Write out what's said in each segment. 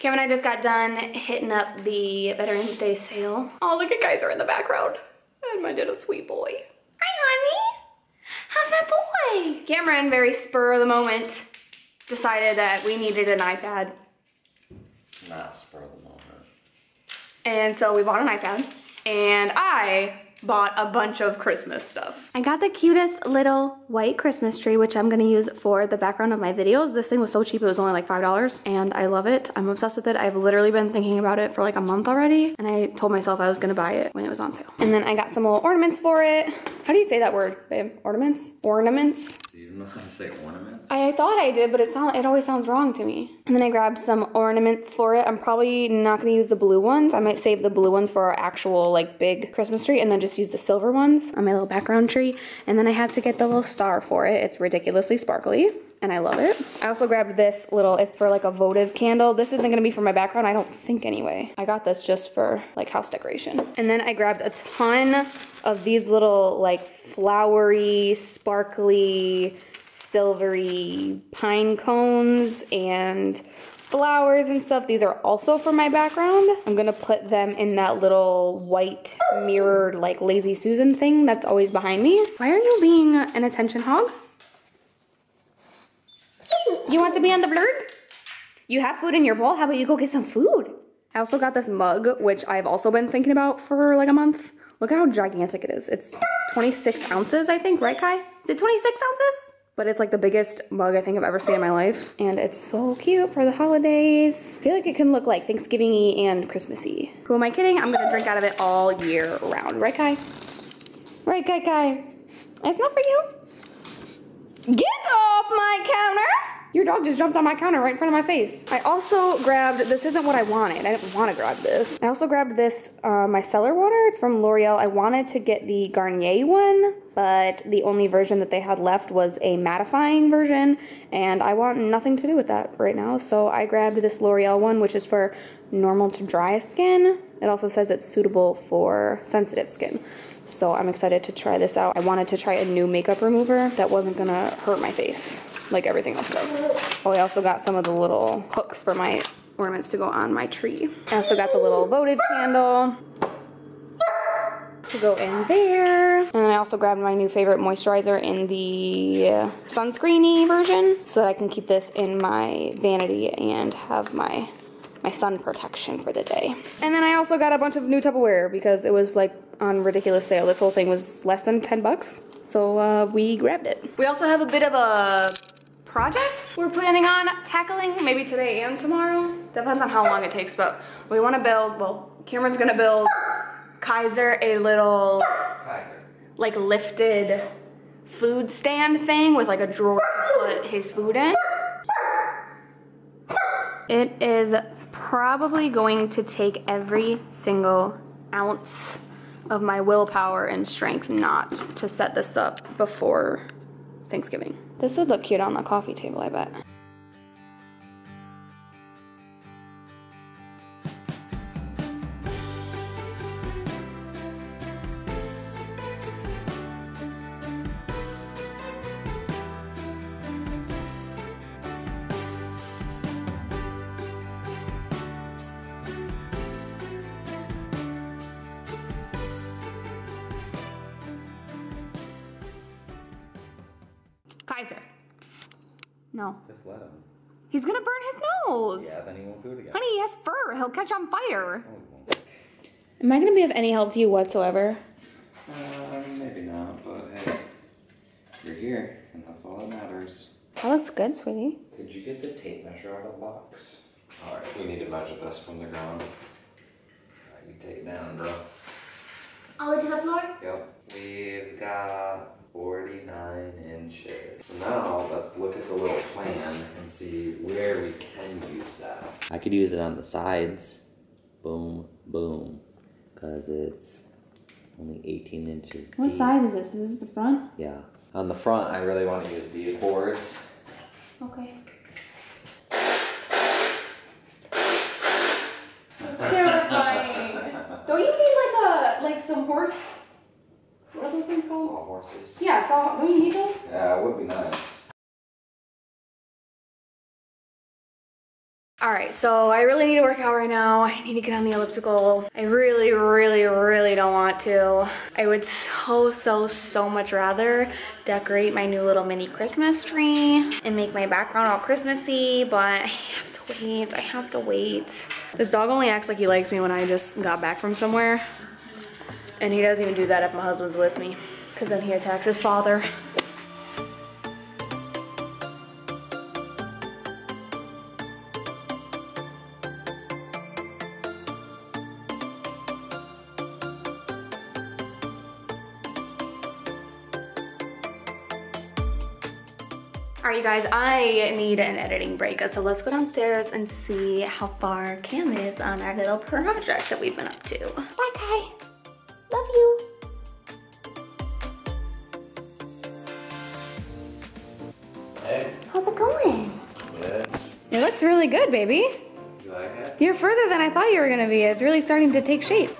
Cam and I just got done hitting up the Veterans Day sale. Oh, look at Kaiser in the background. And my little sweet boy. Hi, honey. How's my boy? Cameron, very spur of the moment, decided that we needed an iPad. Not spur of the moment. And so we bought an iPad. And I bought a bunch of Christmas stuff. I got the cutest little white Christmas tree, which I'm gonna use for the background of my videos. This thing was so cheap, it was only like $5, and I love it. I'm obsessed with it. I've literally been thinking about it for like a month already, and I told myself I was gonna buy it when it was on sale. And then I got some little ornaments for it. How do you say that word, babe? Ornaments? Ornaments? Do you know how to say ornaments? I thought I did, but it always sounds wrong to me. And then I grabbed some ornaments for it. I'm probably not gonna use the blue ones. I might save the blue ones for our actual like big Christmas tree, and then just use the silver ones on my little background tree. And then I had to get the little star for it. It's ridiculously sparkly and I love it. I also grabbed this little, it's for like a votive candle. This isn't gonna be for my background, I don't think anyway. I got this just for like house decoration. And then I grabbed a ton of these little like flowery, sparkly, silvery pine cones and flowers and stuff. These are also for my background. I'm gonna put them in that little white mirrored like Lazy Susan thing that's always behind me. Why are you being an attention hog? You want to be on the vlog? You have food in your bowl, how about you go get some food? I also got this mug, which I've also been thinking about for like a month. Look how gigantic it is. It's 26 ounces, I think, right Kai? Is it 26 ounces? But it's like the biggest mug I think I've ever seen in my life. And it's so cute for the holidays. I feel like it can look like Thanksgiving-y and Christmas-y. Who am I kidding? I'm gonna drink out of it all year round. Right, Kai? Right, Kai? It's not for you. Get off my counter! Your dog just jumped on my counter right in front of my face. I also grabbed, this isn't what I wanted. I didn't want to grab this. I also grabbed this micellar water. It's from L'Oreal. I wanted to get the Garnier one, but the only version that they had left was a mattifying version, and I want nothing to do with that right now. So I grabbed this L'Oreal one, which is for normal to dry skin. It also says it's suitable for sensitive skin. So I'm excited to try this out. I wanted to try a new makeup remover that wasn't gonna hurt my face like everything else does. Oh, I also got some of the little hooks for my ornaments to go on my tree. I also got the little votive candle to go in there. And I also grabbed my new favorite moisturizer in the sunscreeny version so that I can keep this in my vanity and have my sun protection for the day. And then I also got a bunch of new Tupperware because it was like on ridiculous sale. This whole thing was less than 10 bucks. So we grabbed it. We also have a bit of a project we're planning on tackling, maybe today and tomorrow. Depends on how long it takes, but we wanna build, well, Cameron's gonna build Kaiser a little like lifted food stand thing with like a drawer to put his food in. It is probably going to take every single ounce of my willpower and strength not to set this up before Thanksgiving. This would look cute on the coffee table, I bet. Kaiser. No. Just let him. He's gonna burn his nose. Yeah, then he won't do it again. Honey, he has fur. He'll catch on fire. No, he won't. Am I gonna be of any help to you whatsoever? Maybe not, but hey, you're here, and that's all that matters. That looks good, sweetie. Could you get the tape measure out of the box? All right, we need to measure this from the ground. All right, you take it down, bro. All the way to the floor? Yep. We've got 49 inches. So now let's look at the little plan and see where we can use that. I could use it on the sides. Boom, boom. Because it's only 18 inches. What side is this? Is this the front? Yeah. On the front, I really want to use these boards. Okay. That's terrifying. Don't you need like some horse? What are those things called? Saw horses. Yeah, saw. Don't you need those? Yeah, it would be nice. All right, so I really need to work out right now. I need to get on the elliptical. I really, really, really don't want to. I would so much rather decorate my new little mini Christmas tree and make my background all Christmassy, but I have to wait, I have to wait. This dog only acts like he likes me when I just got back from somewhere. And he doesn't even do that if my husband's with me, because then he attacks his father. All right, you guys, I need an editing break, so let's go downstairs and see how far Cam is on our little project that we've been up to. Bye, Kai. Love you. Hey. How's it going? Good. It looks really good, baby. You like it? You're further than I thought you were gonna be. It's really starting to take shape.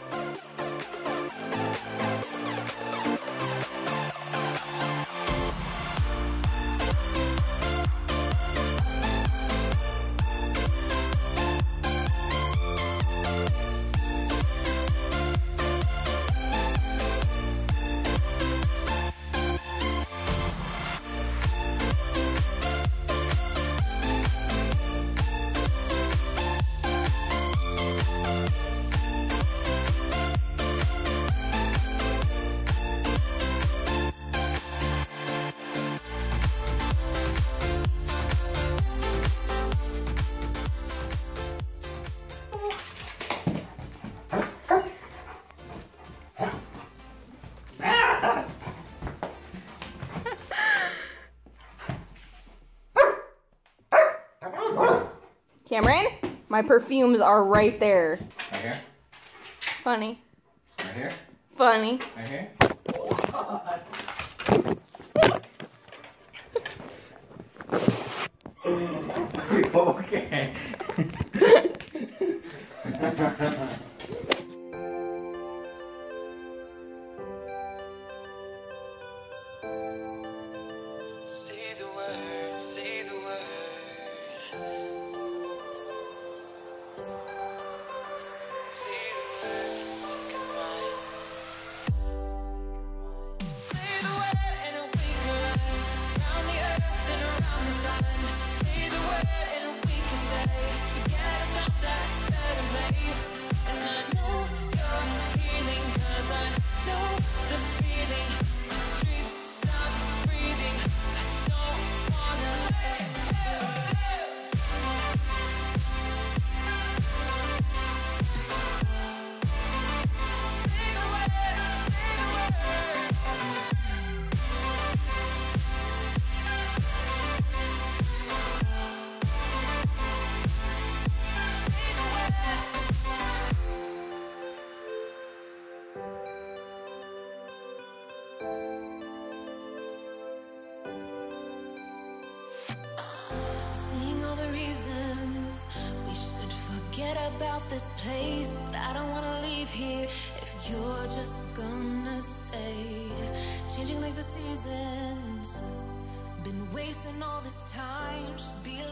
Cameron, my perfumes are right there. Right here? Funny. Right here? Funny. Right here? Okay. About this place, but I don't want to leave here if you're just gonna stay. Changing like the seasons, been wasting all this time, should be like